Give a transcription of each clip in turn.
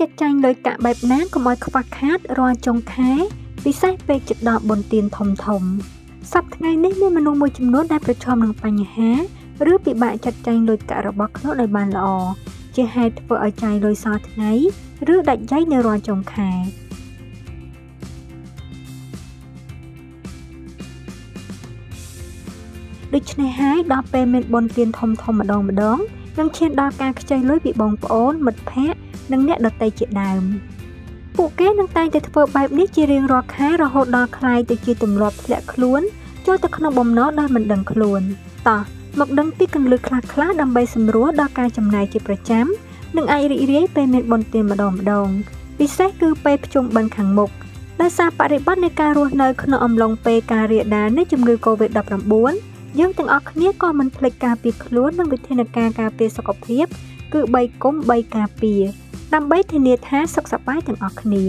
ចាត់ចែងលុយកាក់បែបណាកុំឲ្យខ្វះខាតរាល់ចុងខែពិសេសពេលជិតដល់បុណ្យទានធំៗសប្តាហ៍ថ្ងៃនេះមានមនុស្សមួយចំនួនដែលប្រឈមនឹងបញ្ហាឬពិបាកចាត់ចែងលុយកាក់របស់ខ្លួនឲ្យបានល្អជាហេតុធ្វើឲ្យចាយលុយសល់ថ្ងៃឬដាច់យ៉ៃនៅរាល់ចុងខែដូច្នេះហើយដល់ពេលមានបុណ្យទានធំៗម្ដងនឹងឈានដល់ការខ្ចីលុយពីបងប្អូនមិត្តភ័ក្តិនិងអ្នកដទៃជាដើមពួកគេនឹងតែងតែធ្វើបែបនេះជារៀងរាល់ខែរហូតដល់ក្លាយទៅជាទម្លាប់ធ្លាក់ខ្លួនចូលទៅក្នុងបំណុលដែលមិនដឹងខ្លួនតោះមកដឹងពីគន្លឹះខ្លះៗដើម្បីសម្រួលដល់ការចំណាយជាប្រចាំនិងអាចរីករាយពេលមានបុណ្យទានម្ដងពិសេសគឺពេលភ្ជុំបិណ្ឌខាងមុខដោយសារបរិបត្តិនៃការរស់នៅក្នុងអំឡុងពេលការរាលដាលនៃជំងឺ Covid-19យើងទាំងអស់គ្នាក៏មិនភ្លេចការពារខ្លួននិងវិធានការការពារសុខភាពគឺ3 ការពារដើម្បីធានាថាសុខសប្បាយទាំងអស់គ្នា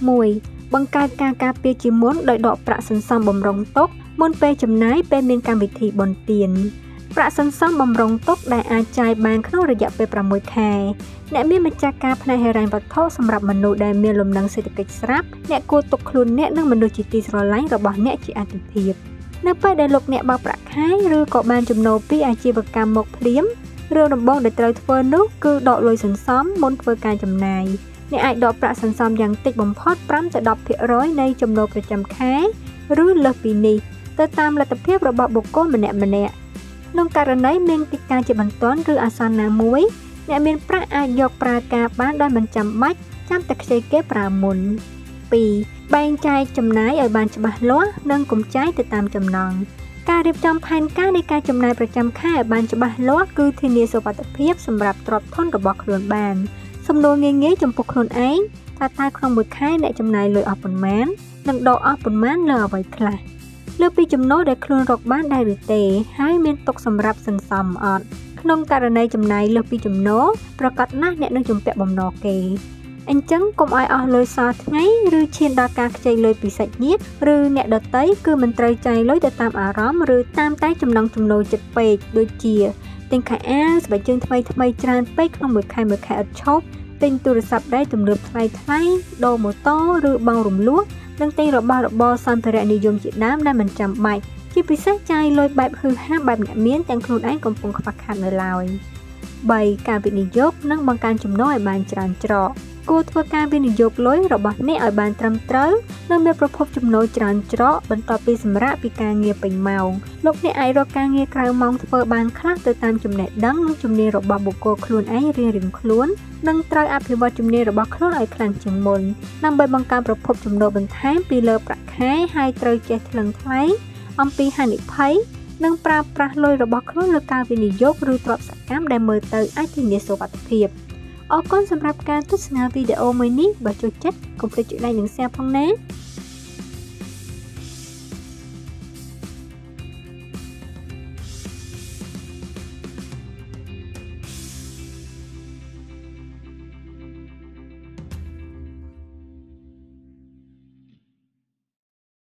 1. បង្កើតការការពារជាមុនដោយដកប្រាក់សន្សំបម្រុងទុកមុនពេលចំណាយពេលមានកម្មវិធីបុណ្យទានប្រាក់សន្សំបម្រុងទុកដែលអាចចាយបានក្នុងរយៈពេល6 ខែអ្នកមានម្ចាស់ការផ្នែកហិរញ្ញវត្ថុសម្រាប់មនុស្សដែលមានលំនឹងសេដ្ឋកិច្ចស្រាប់អ្នកគួរទុកខ្លួនអ្នកនិងមនុស្សជាទីស្រឡាញ់របស់អ្នកជាអាទិភាពនៅពេលដែលលោកអ្នកបើកប្រាក់ខែឬក៏បានចំណូលពីអាជីវកម្មមកភ្លាមរឿងដំបូងដែលត្រូវធ្វើនោះគឺដកលុយសន្សំមុនធ្វើការចំណាយអ្នកអាចដកប្រាក់សន្សំយ៉ាងតិចបំផុត 5-10% នៃចំណូលប្រចាំខែឬលើសពីនេះទៅតាមលទ្ធភាពរបស់បុគ្គលម្នាក់ក្នុងករណីមានកិច្ចការជាបន្ទាន់ឬអាសន្នណាមួយអ្នកមានប្រាក់អាចយកប្រើការបានដោយមិនចាំបាច់ចាំតែខ្ចីគេប្រើមុន 2.បែងចែកចំណាយឲ្យបានច្បាស់លាស់និងកុំចាយទៅតាមចំណង់ការរៀបចំផែនការនៃការចំណាយប្រចាំខែឲ្យបានច្បាស់លាស់គឺធានាសុវត្ថិភាពសម្រាប់ទ្រព្យធនរបស់ខ្លួនបានសំណួរងាយៗចំពោះខ្លួនឯងថាតើក្នុងមួយខែអ្នកចំណាយលុយអស់ប៉ុន្មាននិងដកអស់ប៉ុន្មានលើអ្វីខ្លះលើពីចំណូលដែលខ្លួនរកបានដែរឬទេហើយមានទុកសម្រាប់សន្សំអត់ក្នុងករណីចំណាយលើពីចំណូលប្រកាសណាស់អ្នកនឹងជំពាក់បំណុលគេអញ្ចឹងកុំឲ្យអស់លុយសល់ថ្ងៃឬឈានដល់ការខ្ចីលុយពីសាច់ញាតិឬអ្នកដទៃគឺមិនត្រូវចាយលុយទៅតាមអារម្មណ៍ឬតាមតែចំណូលចិត្តពេកដូចជាទិញខោអាវស្បែកជើងថ្មីច្រើនពេកក្នុងមួយខែអត់ឈប់ទិញទូរស័ព្ទដៃទំនើបថ្លៃដូរម៉ូតូឬបង់រំលស់និងទិញរបស់របរសន្តិរនិយមជាដើមដែលមិនចាំបាច់ជាពិសេសចាយលុយបែបហឺហាបែបអ្នកមានទាំងខ្លួនឯងកំពុងខ្វះខាតនៅឡើយ 3. ការវិនិយោគនិងបង្កើនចំណូលឲ្យបានច្រើនច្រកគួរធ្វើការវិនិយោគលុយរបស់អ្នកឲ្យបានត្រឹមត្រូវនិងមានប្រភពចំណូលច្រើនច្រកបន្ទាប់ពីសម្រាប់ពីការងារពេញម៉ោងលោកអ្នកអាចរកការងារក្រៅម៉ោងធ្វើបានខ្លះទៅតាមចំណេះដឹងនិងជំនាញរបស់បុគ្គលខ្លួនឯងរៀងខ្លួននិងត្រូវអភិវឌ្ឍជំនាញរបស់ខ្លួនឲ្យខ្លាំងជាងមុនដើម្បីបង្កើនប្រភពចំណូលបន្ថែមពីលើប្រាក់ខែហើយត្រូវចេះថ្លឹងថ្លែងអំពីហានិភ័យនិងប្រើប្រាស់លុយរបស់ខ្លួនលើការវិនិយោគឬទ្រព្យសកម្មដែលមើលទៅអាចធានាសុវត្ថិភាពអរគុណសម្រាប់ការទស្សនាវីដេអូមួយនេះបើចូលចិត្តកុំភ្លេចចុច like និង share ផងណា